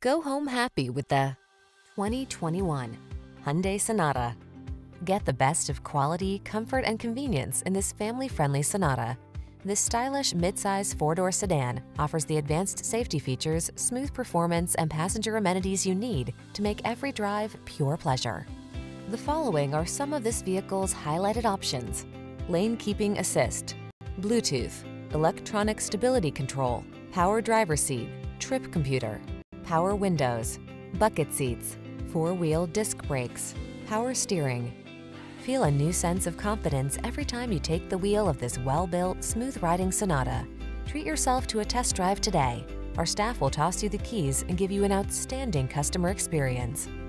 Go home happy with the 2021 Hyundai Sonata. Get the best of quality, comfort, and convenience in this family-friendly Sonata. This stylish midsize four-door sedan offers the advanced safety features, smooth performance, and passenger amenities you need to make every drive pure pleasure. The following are some of this vehicle's highlighted options: lane keeping assist, Bluetooth, electronic stability control, power driver's seat, trip computer, power windows, bucket seats, four-wheel disc brakes, power steering. Feel a new sense of confidence every time you take the wheel of this well-built, smooth-riding Sonata. Treat yourself to a test drive today. Our staff will toss you the keys and give you an outstanding customer experience.